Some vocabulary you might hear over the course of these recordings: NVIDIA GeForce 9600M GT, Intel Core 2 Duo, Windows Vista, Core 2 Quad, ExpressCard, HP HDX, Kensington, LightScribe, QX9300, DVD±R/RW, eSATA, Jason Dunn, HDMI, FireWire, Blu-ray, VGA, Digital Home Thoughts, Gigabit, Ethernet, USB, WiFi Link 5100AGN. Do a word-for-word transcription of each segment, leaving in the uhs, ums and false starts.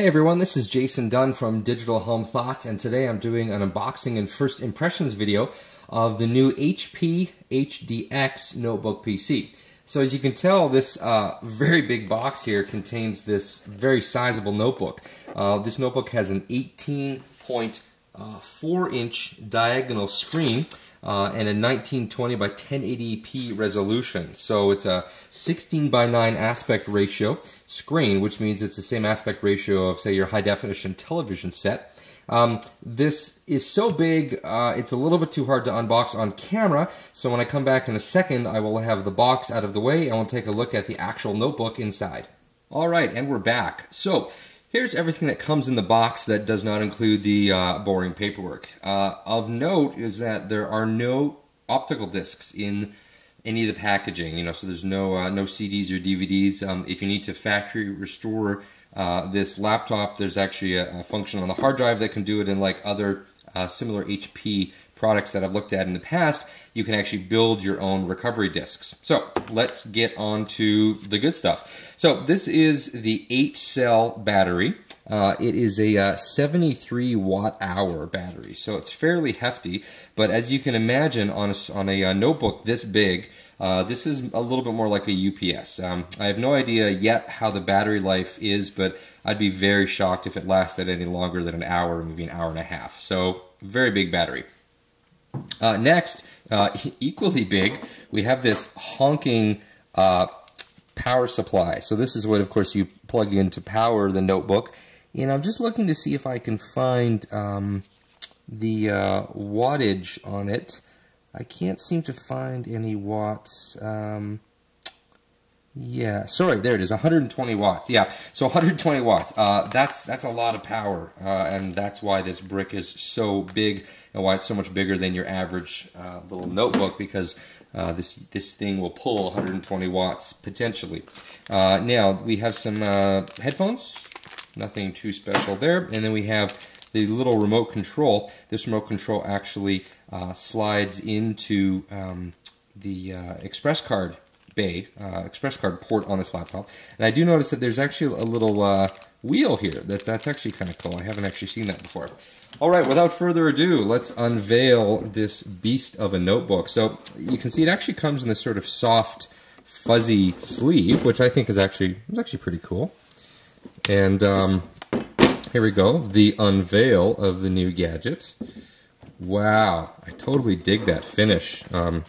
Hey everyone, this is Jason Dunn from Digital Home Thoughts, and today I'm doing an unboxing and first impressions video of the new H P H D X notebook P C. So as you can tell, this uh, very big box here contains this very sizable notebook. Uh, this notebook has an eighteen point four inch diagonal screen uh, and a nineteen twenty by ten eighty p resolution. So it's a sixteen by nine aspect ratio screen, which means it's the same aspect ratio of, say, your high definition television set. Um, this is so big, uh, it's a little bit too hard to unbox on camera, so when I come back in a second, I will have the box out of the way and we'll take a look at the actual notebook inside. Alright, and we're back. So here's everything that comes in the box that does not include the uh, boring paperwork. Uh, of note is that there are no optical discs in any of the packaging, you know, so there's no uh, no C Ds or D V Ds. Um, if you need to factory restore uh, this laptop, there's actually a, a function on the hard drive that can do it, and like other uh, similar H P products that I've looked at in the past, you can actually build your own recovery discs. So let's get on to the good stuff. So this is the eight cell battery. Uh, it is a uh, seventy-three watt hour battery, so it's fairly hefty, but as you can imagine on a, on a uh, notebook this big, uh, this is a little bit more like a U P S. Um, I have no idea yet how the battery life is, but I'd be very shocked if it lasted any longer than an hour, maybe an hour and a half. So very big battery. Uh, next, uh, equally big, we have this honking uh, power supply. So this is what, of course, you plug in to power the notebook. And I'm just looking to see if I can find um, the uh, wattage on it. I can't seem to find any watts. Um, yeah, sorry, there it is, one hundred twenty watts. Yeah, so one hundred twenty watts. Uh, that's, that's a lot of power, uh, and that's why this brick is so big. And why it's so much bigger than your average uh, little notebook, because uh, this this thing will pull one hundred twenty watts potentially. Uh, now we have some uh, headphones, nothing too special there, and then we have the little remote control. This remote control actually uh, slides into um, the uh, ExpressCard bay, uh, ExpressCard port on this laptop, and I do notice that there's actually a little uh, wheel here. That that's actually kind of cool. I haven't actually seen that before. All right, without further ado, let's unveil this beast of a notebook. So you can see it actually comes in this sort of soft, fuzzy sleeve, which I think is actually is actually pretty cool. And um, here we go, the unveil of the new gadget. Wow, I totally dig that finish. Um,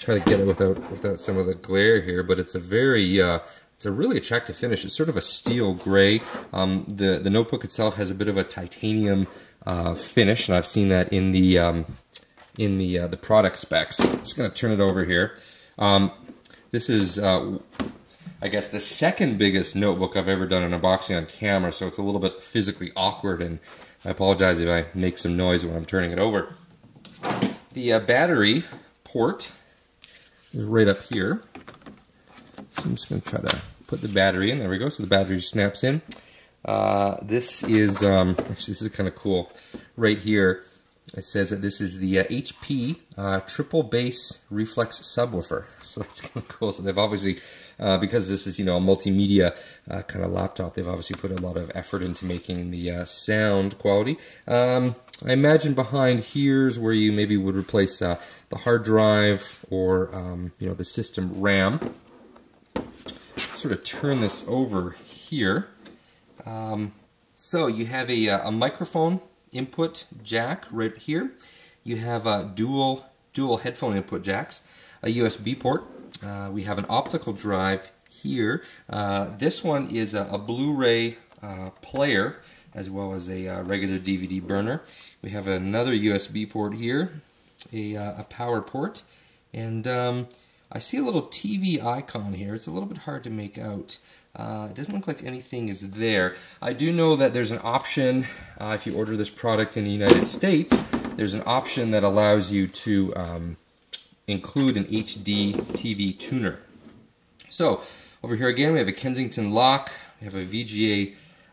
try to get it without without some of the glare here, but it's a very uh, It's a really attractive finish. It's sort of a steel gray. Um, the, the notebook itself has a bit of a titanium uh, finish, and I've seen that in the um, in the uh, the product specs. Just going to turn it over here. Um, this is, uh, I guess, the second biggest notebook I've ever done an unboxing on camera, so it's a little bit physically awkward, and I apologize if I make some noise when I'm turning it over. The uh, battery port is right up here. So I'm just going to try to put the battery in. There we go. So the battery snaps in. Uh, this is, um, actually, this is kind of cool. Right here, it says that this is the uh, H P uh, triple bass reflex subwoofer. So that's kind of cool. So they've obviously, uh, because this is, you know, a multimedia uh, kind of laptop, they've obviously put a lot of effort into making the uh, sound quality. Um, I imagine behind here's where you maybe would replace uh, the hard drive or, um, you know, the system RAM. Sort of turn this over here. Um, so you have a, a microphone input jack right here. You have a dual dual headphone input jacks, a U S B port. Uh, we have an optical drive here. Uh, this one is a, a Blu-ray uh, player as well as a uh, regular D V D burner. We have another U S B port here, a, uh, a power port, and um, I see a little T V icon here. It's a little bit hard to make out. Uh, it doesn't look like anything is there. I do know that there's an option, uh, if you order this product in the United States, there's an option that allows you to um, include an H D T V tuner. So, over here again, we have a Kensington lock, we have a V G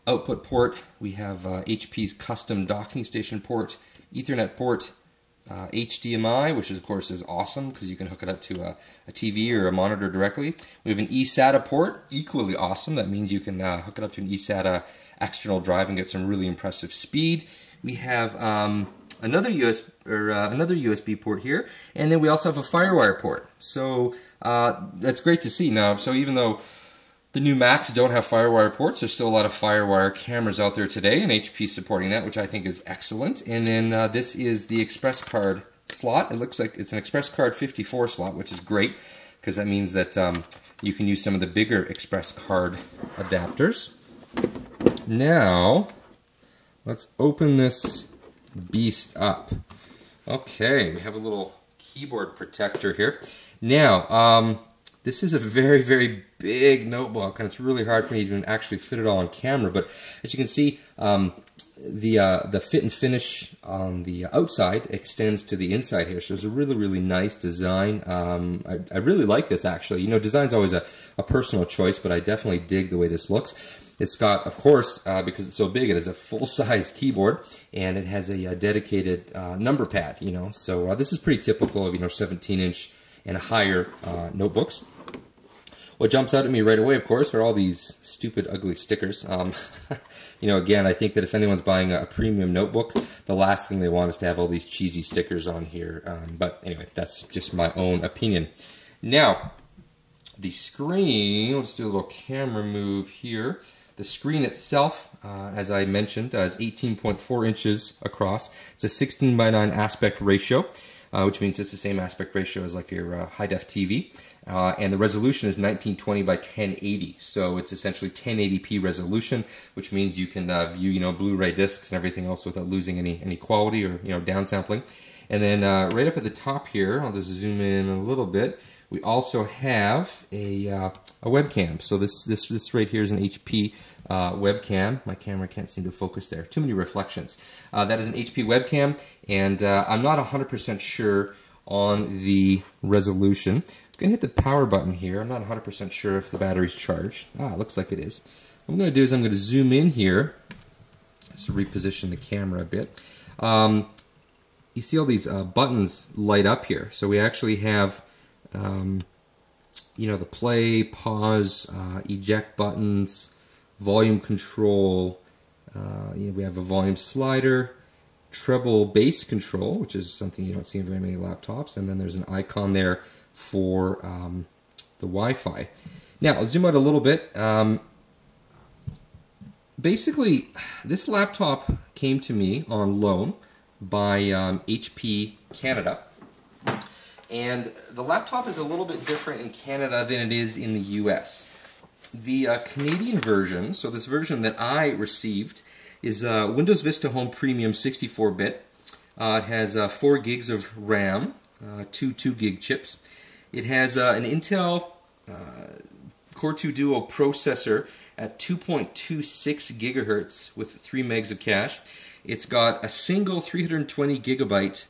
A output port, we have uh, H P's custom docking station port, Ethernet port, Uh, H D M I, which is, of course is awesome because you can hook it up to a, a T V or a monitor directly. We have an eSATA port, equally awesome. That means you can uh, hook it up to an eSATA external drive and get some really impressive speed. We have um, another U S B or uh, another U S B port here, and then we also have a FireWire port. So uh, that's great to see. Now, so even though the new Macs don't have FireWire ports, there's still a lot of FireWire cameras out there today, and H P supporting that, which I think is excellent. And then uh, this is the ExpressCard slot. It looks like it's an ExpressCard fifty-four slot, which is great because that means that um, you can use some of the bigger ExpressCard adapters. Now, let's open this beast up. Okay, we have a little keyboard protector here. Now, um, this is a very, very big notebook, and it's really hard for me to even actually fit it all on camera, but as you can see, um, the uh, the fit and finish on the outside extends to the inside here, so it's a really, really nice design. Um, I, I really like this, actually. You know, design's always a, a personal choice, but I definitely dig the way this looks. It's got, of course, uh, because it's so big, it has a full-size keyboard, and it has a, a dedicated uh, number pad, you know, so uh, this is pretty typical of, you know, seventeen inch and higher uh, notebooks. What jumps out at me right away, of course, are all these stupid, ugly stickers. Um, you know, again, I think that if anyone's buying a premium notebook, the last thing they want is to have all these cheesy stickers on here. Um, but anyway, that's just my own opinion. Now, the screen, let's do a little camera move here. The screen itself, uh, as I mentioned, uh, is eighteen point four inches across. It's a sixteen by nine aspect ratio, uh, which means it's the same aspect ratio as like your uh, high-def T V. Uh, and the resolution is nineteen twenty by ten eighty, so it's essentially ten eighty p resolution, which means you can uh, view, you know, Blu-ray discs and everything else without losing any any quality or, you know, downsampling. And then uh, right up at the top here, I'll just zoom in a little bit. We also have a uh, a webcam. So this this this right here is an H P uh, webcam. My camera can't seem to focus there. Too many reflections. Uh, that is an H P webcam, and uh, I'm not one hundred percent sure on the resolution. I'm going to hit the power button here. I'm not one hundred percent sure if the battery's charged. Ah, it looks like it is. What I'm going to do is I'm going to zoom in here. Just to reposition the camera a bit. Um, you see all these uh, buttons light up here. So we actually have, um, you know, the play, pause, uh, eject buttons, volume control. Uh, you know, we have a volume slider, treble bass control, which is something you don't see in very many laptops. And then there's an icon there for um, the Wi-Fi. Now, I'll zoom out a little bit. Um, basically, this laptop came to me on loan by um, H P Canada. And the laptop is a little bit different in Canada than it is in the U S. The uh, Canadian version, so this version that I received, is uh, Windows Vista Home Premium sixty-four bit. Uh, it has uh, four gigs of RAM, Uh, two two gig chips. It has uh, an Intel uh, Core two Duo processor at two point two six gigahertz with three megs of cache. It's got a single three hundred twenty gigabyte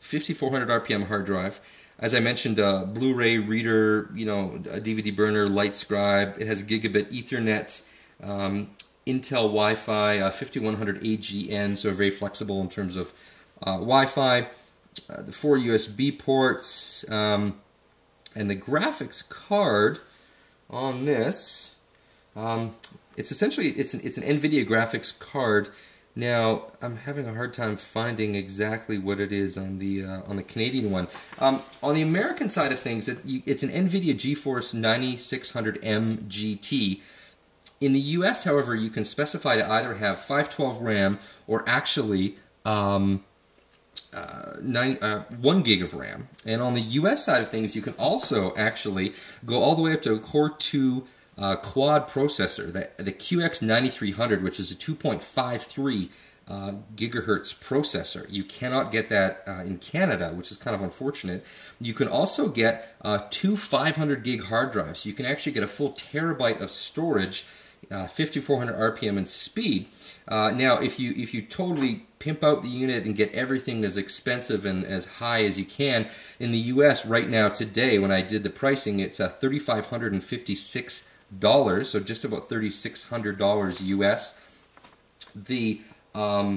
fifty-four hundred R P M hard drive. As I mentioned, uh, Blu-ray reader, you know, a D V D burner, LightScribe. It has Gigabit, Ethernet, um, Intel Wi-Fi uh, fifty-one hundred A G N, so very flexible in terms of uh, Wi-Fi. Uh, the four U S B ports, um, and the graphics card on this, um, it's essentially, it's an, it's an NVIDIA graphics card. Now, I'm having a hard time finding exactly what it is on the uh, on the Canadian one. Um, on the American side of things, it, it's an NVIDIA GeForce ninety-six hundred M G T. In the U S, however, you can specify to either have five twelve RAM or actually um, Uh, nine, uh, one gig of RAM. And on the U S side of things, you can also actually go all the way up to a Core two uh, Quad processor, the, the Q X ninety-three hundred, which is a two point five three uh, gigahertz processor. You cannot get that uh, in Canada, which is kind of unfortunate. You can also get uh, two five hundred gig hard drives. You can actually get a full terabyte of storage, uh, fifty-four hundred R P M in speed. Uh, now, if you if you totally pimp out the unit and get everything as expensive and as high as you can, in the U S right now today, when I did the pricing, it's uh, three thousand five hundred fifty-six dollars, so just about three thousand six hundred dollars U S. The um,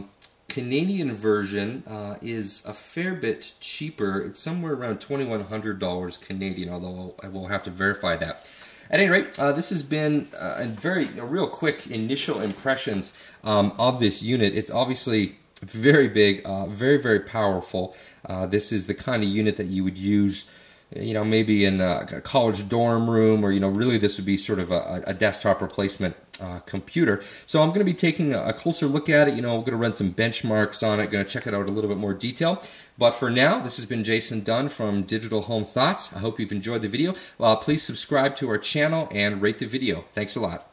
Canadian version uh, is a fair bit cheaper. It's somewhere around two thousand one hundred dollars Canadian, although I will have to verify that. At any rate, uh, this has been uh, a very a real quick initial impressions um, of this unit. It's obviously very big, uh, very, very powerful. Uh, this is the kind of unit that you would use, you know, maybe in a college dorm room, or, you know, really this would be sort of a, a desktop replacement uh, computer. So I'm going to be taking a closer look at it. You know, I'm going to run some benchmarks on it, going to check it out a little bit more detail. But for now, this has been Jason Dunn from Digital Home Thoughts. I hope you've enjoyed the video. Uh, please subscribe to our channel and rate the video. Thanks a lot.